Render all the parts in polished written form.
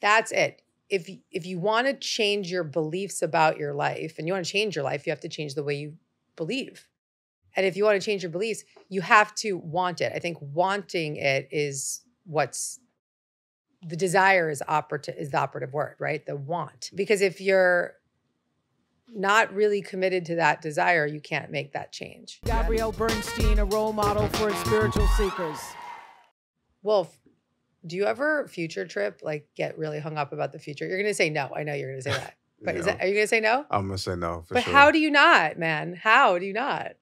That's it. If you want to change your beliefs about your life, and you want to change your life, you have to change the way you believe. And if you want to change your beliefs, you have to want it. I think wanting it is what's the desire is the operative word, right? The want. Because if you're not really committed to that desire, you can't make that change. Gabrielle Bernstein, a role model for spiritual seekers. Well, do you ever future trip, like get really hung up about the future? You're going to say no. I know you're going to say that. But yeah. Are you going to say no? I'm going to say no. For sure. How do you not, man? How do you not?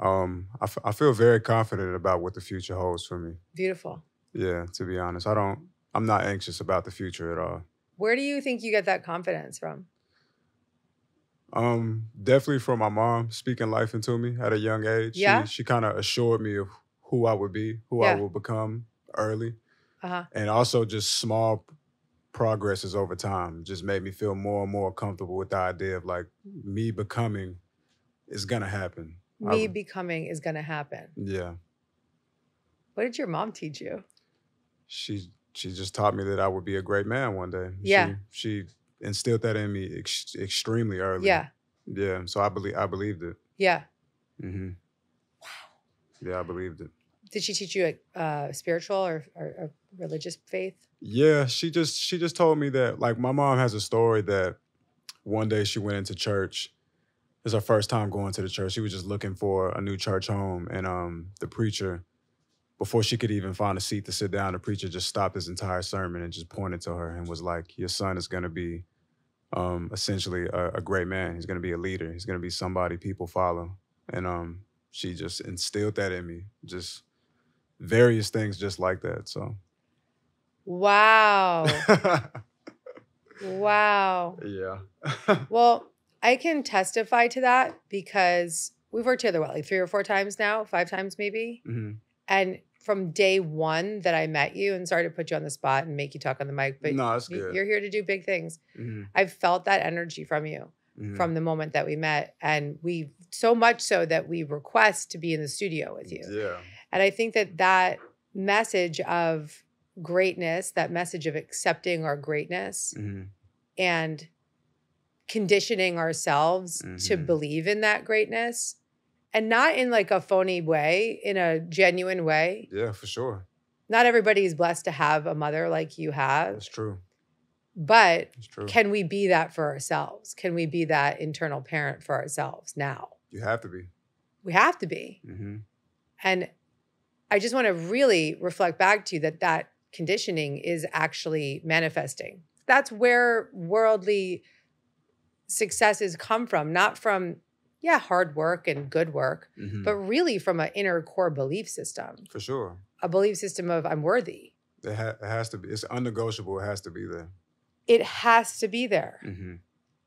I feel very confident about what the future holds for me. Beautiful. Yeah, to be honest. I'm not anxious about the future at all. Where do you think you get that confidence from? Definitely from my mom speaking life into me at a young age. Yeah. She kind of assured me of who I would be, who I would become early. Uh-huh. And also just small progresses over time just made me feel more and more comfortable with the idea of like me becoming is going to happen. Becoming is going to happen. Yeah. What did your mom teach you? She just taught me that I would be a great man one day. Yeah. She instilled that in me extremely early. Yeah. Yeah. So I believed it. Yeah. Mm-hmm. Wow. Yeah, I believed it. Did she teach you a spiritual or religious faith? Yeah, she just told me that, like, my mom has a story that one day she went into church. It was her first time going to the church. She was just looking for a new church home. And the preacher, before she could even find a seat to sit down, the preacher just stopped his entire sermon and just pointed to her and was like, your son is going to be essentially a great man. He's going to be a leader. He's going to be somebody people follow. And she just instilled that in me, just various things just like that. So. Wow. Wow. Yeah. Well, I can testify to that because we've worked together, what, like 3 or 4 times now, 5 times maybe? Mm-hmm. And from day one that I met you, and sorry to put you on the spot and make you talk on the mic, but no, it's good. You're here to do big things. Mm-hmm. I've felt that energy from you from the moment that we met. And we, so much so that we request to be in the studio with you. Yeah. And I think that that message of greatness, that message of accepting our greatness and conditioning ourselves to believe in that greatness, and not in like a phony way, in a genuine way. Yeah, for sure. Not everybody is blessed to have a mother like you have. That's true. But that's true. Can we be that for ourselves? Can we be that internal parent for ourselves now? You have to be. We have to be. And I just want to really reflect back to you that that conditioning is actually manifesting. That's where worldly successes come from, not from, hard work and good work, but really from an inner core belief system. For sure. A belief system of I'm worthy. It has to be. It's unnegotiable. It has to be there. It has to be there.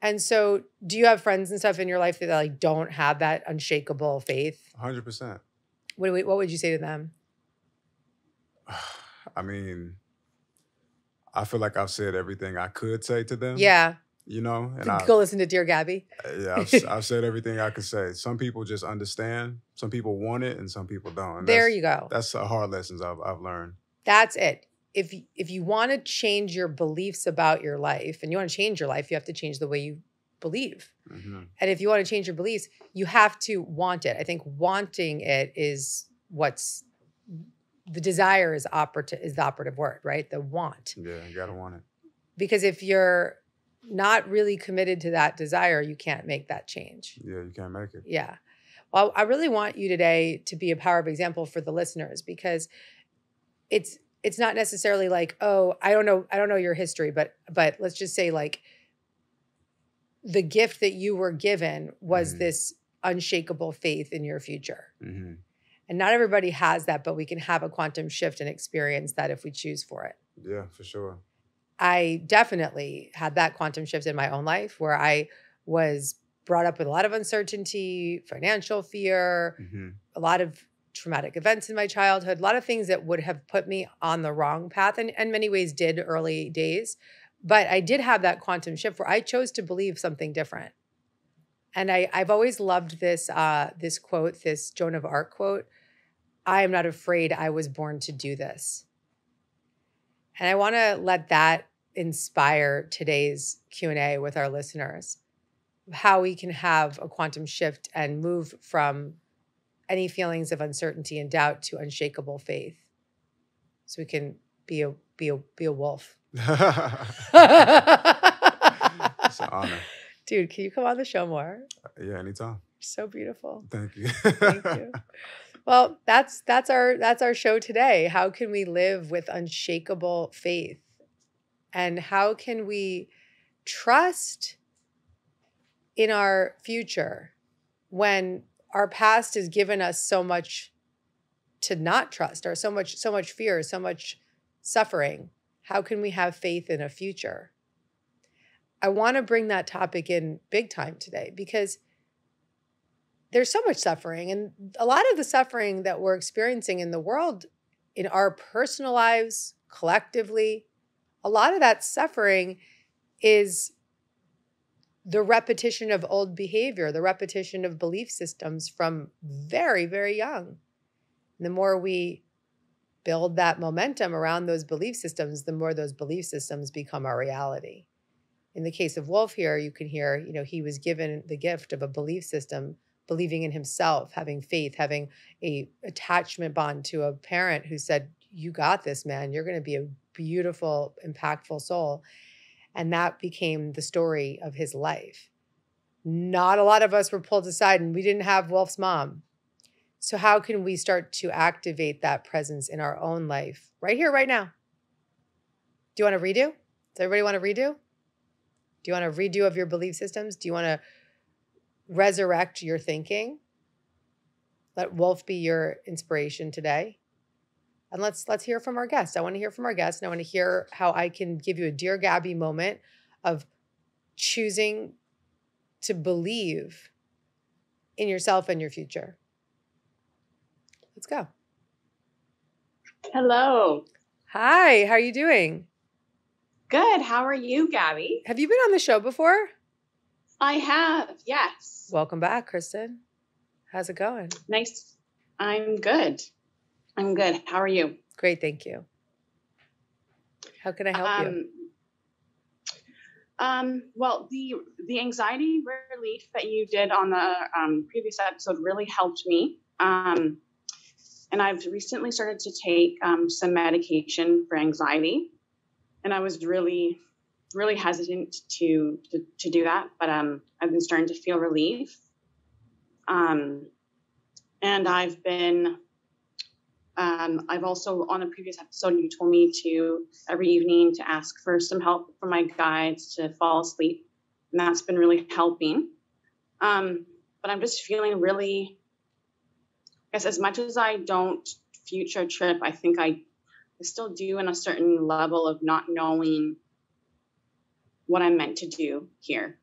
And so do you have friends and stuff in your life that like don't have that unshakable faith? 100%. What would you say to them? I mean, I feel like I've said everything I could say to them. Yeah. You know? And go listen to Dear Gabby. Yeah, I've said everything I could say. Some people just understand. Some people want it and some people don't. And there you go. That's the hard lessons I've learned. That's it. If you want to change your beliefs about your life, and you want to change your life, you have to change the way you believe. And if you want to change your beliefs, you have to want it. I think wanting it is what's the desire is the operative word, right? The want. Yeah, you gotta want it. Because if you're not really committed to that desire, you can't make that change. Yeah, you can't make it. Yeah. Well, I really want you today to be a power of example for the listeners, because it's not necessarily like, oh, I don't know your history, but let's just say like the gift that you were given was this unshakable faith in your future. And not everybody has that, but we can have a quantum shift and experience that if we choose for it. Yeah, for sure. I definitely had that quantum shift in my own life where I was brought up with a lot of uncertainty, financial fear, a lot of traumatic events in my childhood, a lot of things that would have put me on the wrong path and many ways did early days. But I did have that quantum shift where I chose to believe something different. And I've always loved this, this quote, this Joan of Arc quote, I am not afraid, I was born to do this. And I want to let that inspire today's Q&A with our listeners, how we can have a quantum shift and move from any feelings of uncertainty and doubt to unshakable faith, so we can be a wolf. It's an honor. Dude, can you come on the show more? Yeah, anytime. So beautiful. Thank you. Thank you. Well, that's our show today. How can we live with unshakable faith? And how can we trust in our future when our past has given us so much to not trust, or so much fear, so much suffering? How can we have faith in a future? I want to bring that topic in big time today, because there's so much suffering, and a lot of the suffering that we're experiencing in the world, in our personal lives, collectively, a lot of that suffering is the repetition of old behavior, the repetition of belief systems from very, very young. And the more we build that momentum around those belief systems, the more those belief systems become our reality. In the case of Wolf here, you can hear, he was given the gift of a belief system, believing in himself, having faith, having an attachment bond to a parent who said, "You got this, man. You're going to be a beautiful, impactful soul." And that became the story of his life. Not a lot of us were pulled aside, and we didn't have Wolf's mom. So how can we start to activate that presence in our own life right here, right now? Do you want to redo? Does everybody want to redo? Do you want a redo of your belief systems? Do you want to resurrect your thinking? Let Wolf be your inspiration today. And let's hear from our guests. I want to hear from our guests, and I want to hear how I can give you a Dear Gabby moment of choosing to believe in yourself and your future. Let's go. Hello. Hi, how are you doing? Good. How are you, Gabby? Have you been on the show before? I have, yes. Welcome back, Kristen. How's it going? Nice. I'm good. How are you? Great, thank you. How can I help you? Well, the anxiety relief that you did on the previous episode really helped me. And I've recently started to take some medication for anxiety. And I was really, really hesitant to do that, but I've been starting to feel relief. And I've been... I've also, on a previous episode, you told me to every evening to ask for some help from my guides to fall asleep, and that's been really helping. But I'm just feeling really, I guess, as much as I don't future trip, I think I still do, in a certain level of not knowing what I'm meant to do here.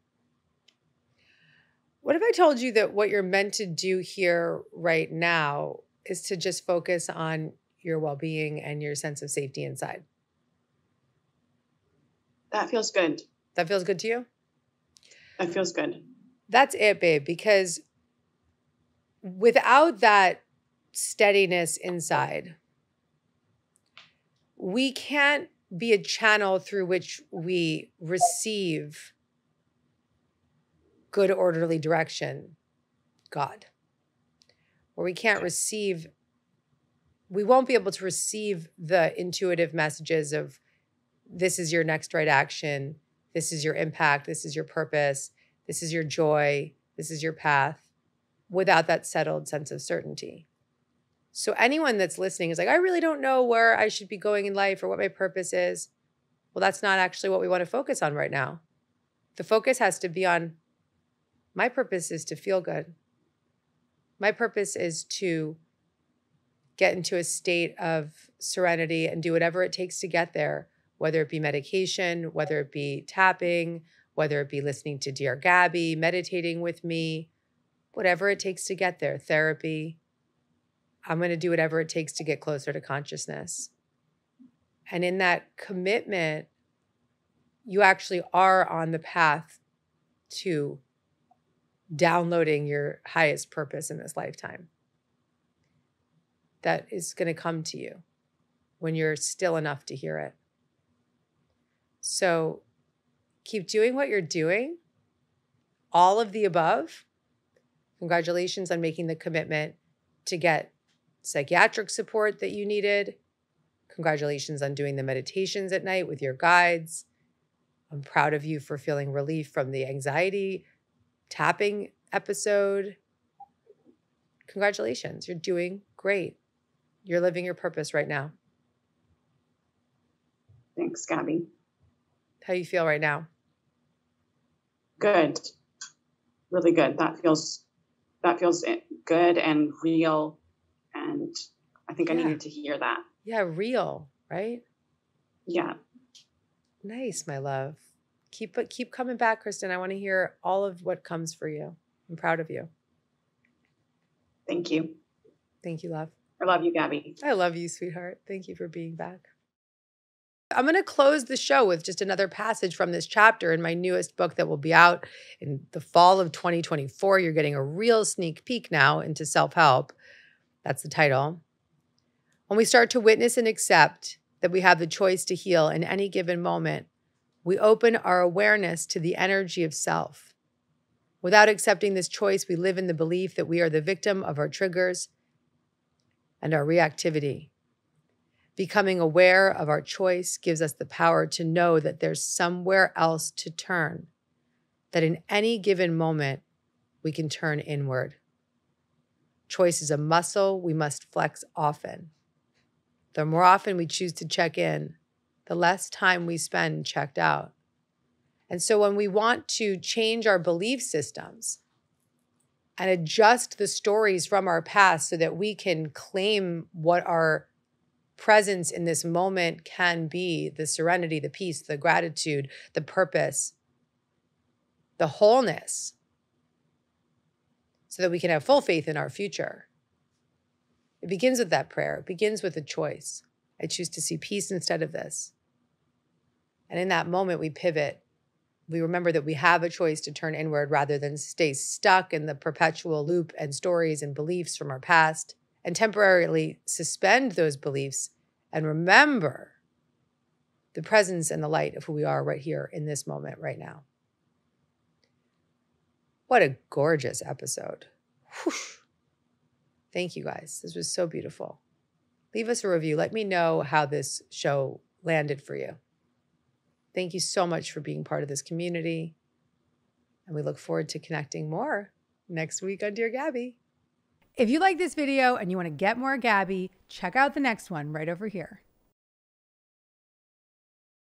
What if I told you that what you're meant to do here right now is to just focus on your well-being and your sense of safety inside? That feels good. That feels good to you? That feels good. That's it, babe, because without that steadiness inside, we can't be a channel through which we receive good, orderly direction, God. Or we can't receive, we won't be able to receive the intuitive messages of this is your next right action, this is your impact, this is your purpose, this is your joy, this is your path, without that settled sense of certainty. So anyone that's listening is like, I really don't know where I should be going in life or what my purpose is. Well, that's not actually what we want to focus on right now. The focus has to be on, my purpose is to feel good. My purpose is to get into a state of serenity and do whatever it takes to get there, whether it be medication, whether it be tapping, whether it be listening to Dear Gabby, meditating with me, whatever it takes to get there, therapy. I'm going to do whatever it takes to get closer to consciousness. And in that commitment, you actually are on the path to downloading your highest purpose in this lifetime. That is going to come to you when you're still enough to hear it. So keep doing what you're doing, all of the above. Congratulations on making the commitment to get psychiatric support that you needed. Congratulations on doing the meditations at night with your guides. I'm proud of you for feeling relief from the anxiety tapping episode. Congratulations, you're doing great. You're living your purpose right now. Thanks, Gabby. How you feel right now? Good. Really good. That feels good and real. And I think I needed to hear that. Yeah. Real, right? Yeah. Nice, my love. Keep coming back, Kristen. I want to hear all of what comes for you. I'm proud of you. Thank you. Thank you, love. I love you, Gabby. I love you, sweetheart. Thank you for being back. I'm going to close the show with just another passage from this chapter in my newest book that will be out in the fall of 2024. You're getting a real sneak peek now into self-help. That's the title. When we start to witness and accept that we have the choice to heal in any given moment, we open our awareness to the energy of self. Without accepting this choice, we live in the belief that we are the victim of our triggers and our reactivity. Becoming aware of our choice gives us the power to know that there's somewhere else to turn, that in any given moment, we can turn inward. Choice is a muscle we must flex often. The more often we choose to check in, the less time we spend checked out. And so when we want to change our belief systems and adjust the stories from our past so that we can claim what our presence in this moment can be, the serenity, the peace, the gratitude, the purpose, the wholeness, so that we can have full faith in our future. It begins with that prayer. It begins with a choice. I choose to see peace instead of this. And in that moment, we pivot. We remember that we have a choice to turn inward rather than stay stuck in the perpetual loop and stories and beliefs from our past, and temporarily suspend those beliefs and remember the presence and the light of who we are right here in this moment right now. What a gorgeous episode. Whew. Thank you guys. This was so beautiful. Leave us a review. Let me know how this show landed for you. Thank you so much for being part of this community. And we look forward to connecting more next week on Dear Gabby. If you like this video and you want to get more Gabby, check out the next one right over here.